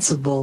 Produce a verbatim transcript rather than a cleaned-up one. invincible.